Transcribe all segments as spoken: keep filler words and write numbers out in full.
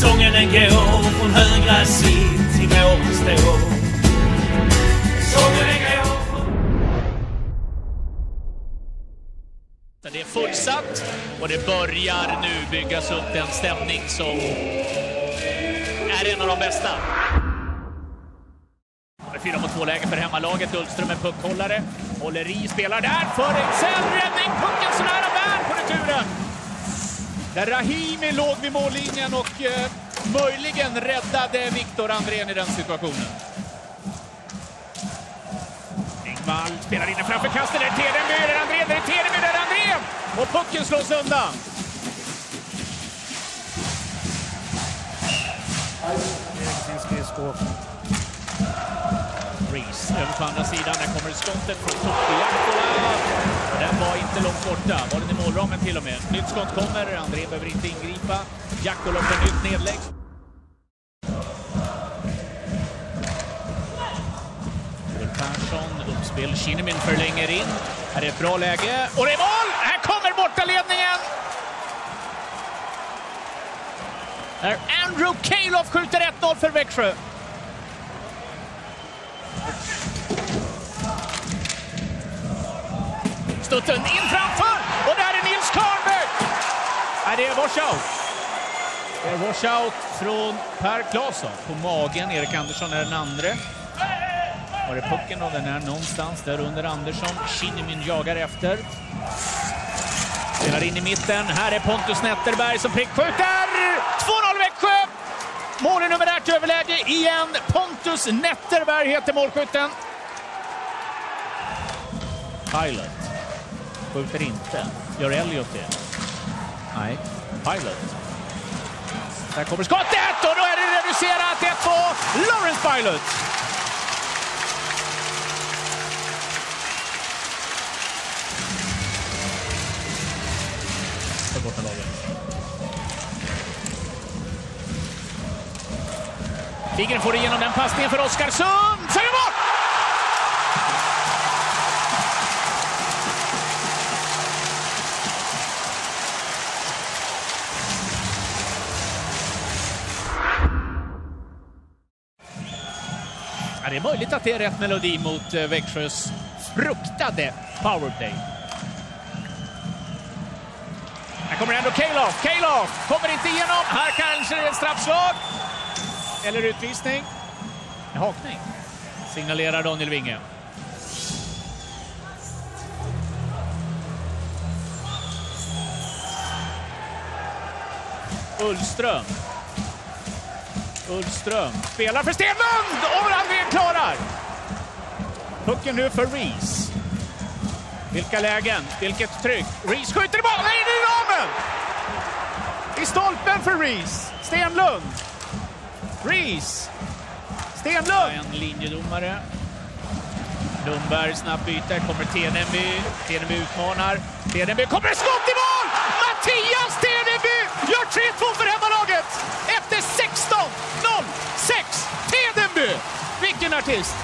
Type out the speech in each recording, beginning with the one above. Sången den går från högra sid till våren står. Sången den går. Det är fullsatt och det börjar nu byggas upp en stämning som är en av de bästa. Fyra mot två läge för hemmalaget. Ullström är puckhållare. Håller i, spelar där för Excel. Räddning, pucken så nära bär på returen. Där Rahimi låg vid mållinjen och eh, möjligen räddade Viktor Andrén i den situationen. Engvall spelar inne framför kastet. Det är Tedenby, där Andrén, det är Tedenby, där Andrén. Och pucken slås undan. Reese över på andra sidan, där kommer skottet från Topiakola. Den var inte långt borta, var den i målramen till och med. Nytt skott kommer, André behöver inte ingripa. Jakola för nytt nedlägg. Persson, uppspel, Kinnimin förlänger in. Här är ett bra läge, och det är mål! Här kommer borta ledningen! Där Andrei Kalyov skjuter ett noll för Växjö. Stutten in framför, och där är Nils Karlberg. Nej, det är washout. Det är washout från Per Claesson. På magen, Erik Andersson är den andra. Var är pucken då? Den är någonstans där under Andersson. Kinnimin jagar efter. Spelar in i mitten. Här är Pontus Netterberg som prickskjuter. två noll Växjö. Målen numerärt överläge igen. Pontus Netterberg heter målskytten. Pilot. Skjuter inte. Gör Elliot det? Nej. Pilot. Där kommer skottet och då är det reducerat. ett två. Lawrence Pilot. Ta bort den lagen. Vigren får igenom den passningen för Oskarsund. Så är det bort! Ja, det är möjligt att det är rätt melodi mot Växjös fruktade powerplay. Här kommer ändå Kalyov. Kalyov kommer inte igenom. Här kanske det är ett straffslag. Eller utvisning. En hakning. Signalerar Daniel Winge. Ullström. Ullström spelar för Stenlund. Och Andrén klarar. Pucken nu för Reese. Vilka lägen. Vilket tryck. Reese skjuter i bollen. Nej, det är ramen. I stolpen för Reese. Stenlund. Reese. Stenlund. En linjedomare. Lundberg snabbt byter. Kommer Tedenby. Tedenby utmanar. Tedenby kommer skott i mål. Mattias Stenemyr gör tre två för hemmalaget. Efter sexton noll sex. Tedenby. Vilken artist.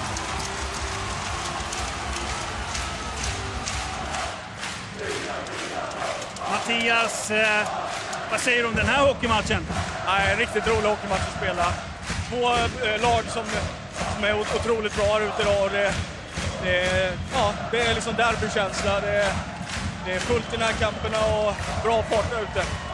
Mattias, eh, vad säger du om den här hockeymatchen? Nej, riktigt rolig hockeymatch att spela. Två eh, lag som, som är otroligt bra ute idag. Det, det, ja, det är liksom derbykänsla. Det, det är fullt i den här kamperna och bra partner ute.